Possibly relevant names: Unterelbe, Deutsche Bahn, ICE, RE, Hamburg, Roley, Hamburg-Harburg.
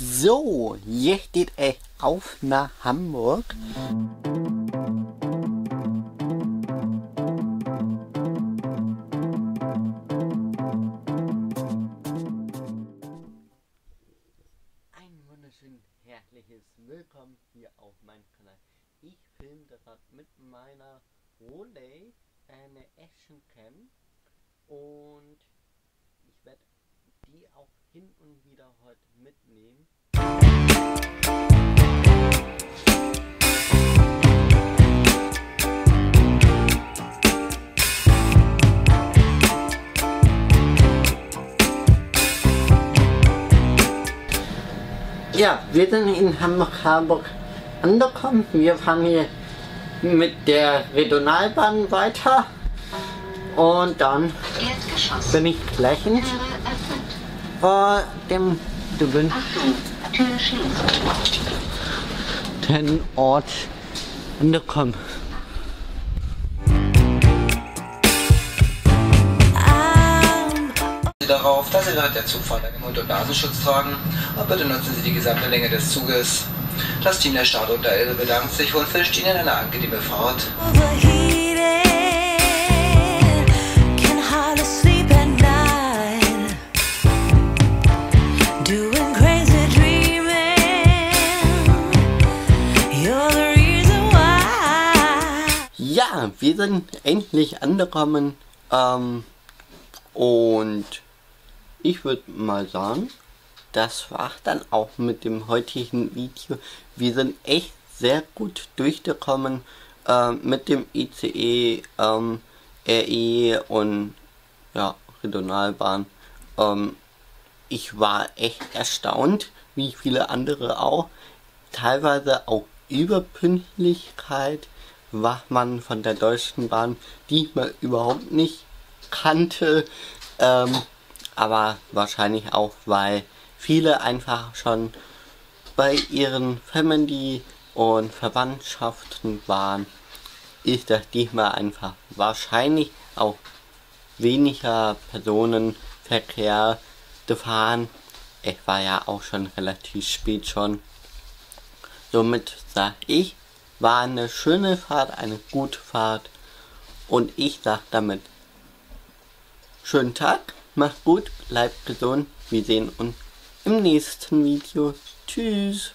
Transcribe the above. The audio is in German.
So, jetzt geht es auf nach Hamburg. Ein wunderschön herzliches Willkommen hier auf meinem Kanal. Ich filme gerade mit meiner Roley eine Actioncam und ich werde die auch hin und wieder heute mitnehmen. Ja, wir sind in Hamburg-Harburg angekommen. Wir fahren hier mit der Regionalbahn weiter und dann bin ich gleich in vor dem gewünschten Ort angekommen. Darauf, dass Sie während der Zugfahrt einen Mund- und Nasenschutz tragen und bitte nutzen Sie die gesamte Länge des Zuges. Das Team der Stadt Unterelbe bedankt sich und wünscht Ihnen eine angenehme Fahrt. Ja, wir sind endlich angekommen und ich würde mal sagen, das war's dann auch mit dem heutigen Video. Wir sind echt sehr gut durchgekommen mit dem ICE, RE und ja, Regionalbahn. Ich war echt erstaunt, wie viele andere auch. Teilweise auch Überpünktlichkeit, was man von der Deutschen Bahn, die man überhaupt nicht kannte. Aber wahrscheinlich auch, weil viele einfach schon bei ihren Family und Verwandtschaften waren, ist das diesmal einfach wahrscheinlich auch weniger Personenverkehr gefahren. Es war ja auch schon relativ spät schon. Somit sag ich, war eine schöne Fahrt, eine gute Fahrt und ich sag damit schönen Tag, macht gut, bleibt gesund, wir sehen uns im nächsten Video. Tschüss!